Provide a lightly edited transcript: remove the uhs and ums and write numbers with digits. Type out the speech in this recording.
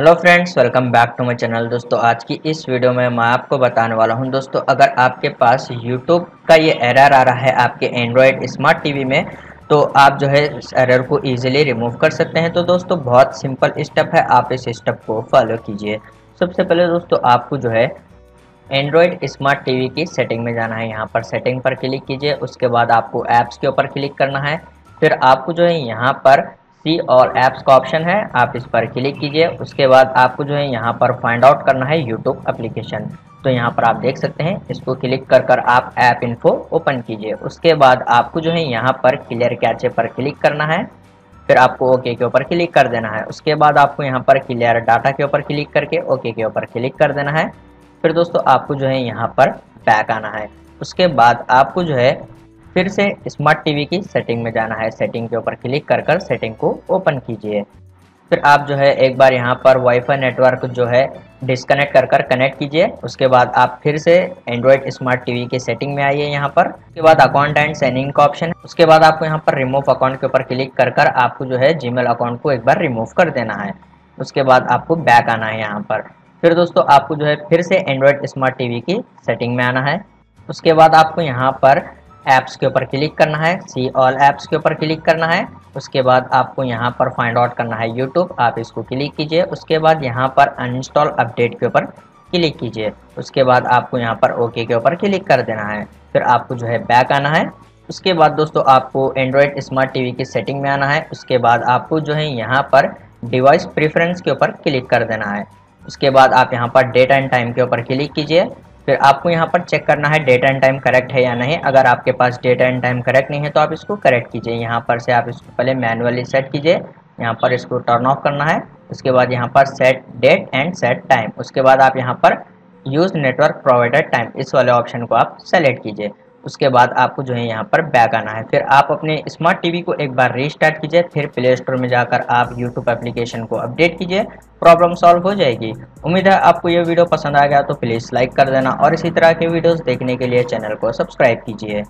Hello friends, welcome back to my channel. दोस्तों, आज की इस वीडियो में मैं आपको बताने वाला हूं दोस्तों, अगर आपके पास YouTube का ये एरर आ रहा है आपके एंड्रॉयड स्मार्ट टीवी में, तो आप जो है इस एरर को इजीली रिमूव कर सकते हैं। तो दोस्तों, बहुत सिंपल स्टेप है, आप इस स्टेप को फॉलो कीजिए। सबसे पहले दोस्तों, आपको जो है एंड्रॉयड स्मार्ट टीवी की सेटिंग में जाना है। यहाँ पर सेटिंग पर क्लिक कीजिए, उसके बाद आपको ऐप्स के ऊपर क्लिक करना है। फिर आपको जो है यहाँ पर सी और ऐप्स का ऑप्शन है, आप इस पर क्लिक कीजिए। उसके बाद आपको जो है यहाँ पर फाइंड आउट करना है यूट्यूब एप्लीकेशन। तो यहाँ पर आप देख सकते हैं, इसको क्लिक कर कर आप ऐप इन्फो ओपन कीजिए। उसके बाद आपको जो है यहाँ पर क्लियर कैचे पर क्लिक करना है, फिर आपको ओके के ऊपर क्लिक कर देना है। उसके बाद आपको यहाँ पर क्लियर डाटा के ऊपर क्लिक करके ओके के ऊपर क्लिक कर देना है। फिर दोस्तों, आपको जो है यहाँ पर बैक आना है। उसके बाद आपको जो है फिर से स्मार्ट टीवी की सेटिंग में जाना है। सेटिंग के ऊपर क्लिक कर कर सेटिंग को ओपन कीजिए। फिर आप जो है एक बार यहाँ पर वाईफाई नेटवर्क जो है डिस्कनेक्ट कर कर कनेक्ट कीजिए। उसके बाद आप फिर से एंड्रॉयड स्मार्ट टीवी के सेटिंग में आइए यहाँ पर। उसके बाद अकाउंट एंड साइन इन का ऑप्शन है। उसके बाद आपको यहाँ पर रिमूव अकाउंट के ऊपर क्लिक कर कर आपको जो है जीमेल अकाउंट को एक बार रिमूव कर देना है। उसके बाद आपको बैक आना है यहाँ पर। फिर दोस्तों, आपको जो है फिर से एंड्रॉयड स्मार्ट टीवी की सेटिंग में आना है। उसके बाद आपको यहाँ पर ऐप्स के ऊपर क्लिक करना है, सी ऑल ऐप्स के ऊपर क्लिक करना है। उसके बाद आपको यहाँ पर फाइंड आउट करना है यूट्यूब, आप इसको क्लिक कीजिए। उसके बाद यहाँ पर अनइंस्टॉल अपडेट के ऊपर क्लिक कीजिए। उसके बाद आपको यहाँ पर ओके के ऊपर क्लिक कर देना है। फिर आपको जो है बैक आना है। उसके बाद दोस्तों, आपको एंड्रॉयड स्मार्ट टीवी की सेटिंग में आना है। उसके बाद आपको जो है यहाँ पर डिवाइस प्रेफरेंस के ऊपर क्लिक कर देना है। उसके बाद आप यहाँ पर डेट एंड टाइम के ऊपर क्लिक कीजिए। फिर आपको यहाँ पर चेक करना है डेट एंड टाइम करेक्ट है या नहीं। अगर आपके पास डेट एंड टाइम करेक्ट नहीं है तो आप इसको करेक्ट कीजिए। यहाँ पर से आप इसको पहले मैनुअली सेट कीजिए। यहाँ पर इसको टर्न ऑफ करना है। उसके बाद यहाँ पर set date and set time. उसके बाद आप यहाँ पर यूज़ नेटवर्क प्रोवाइडर टाइम, इस वाले ऑप्शन को आप सेलेक्ट कीजिए। उसके बाद आपको जो है यहाँ पर बैक आना है। फिर आप अपने स्मार्ट टीवी को एक बार रीस्टार्ट कीजिए। फिर प्ले स्टोर में जाकर आप यूट्यूब एप्लीकेशन को अपडेट कीजिए, प्रॉब्लम सॉल्व हो जाएगी। उम्मीद है आपको ये वीडियो पसंद आ गया, तो प्लीज़ लाइक कर देना और इसी तरह के वीडियोस देखने के लिए चैनल को सब्सक्राइब कीजिए।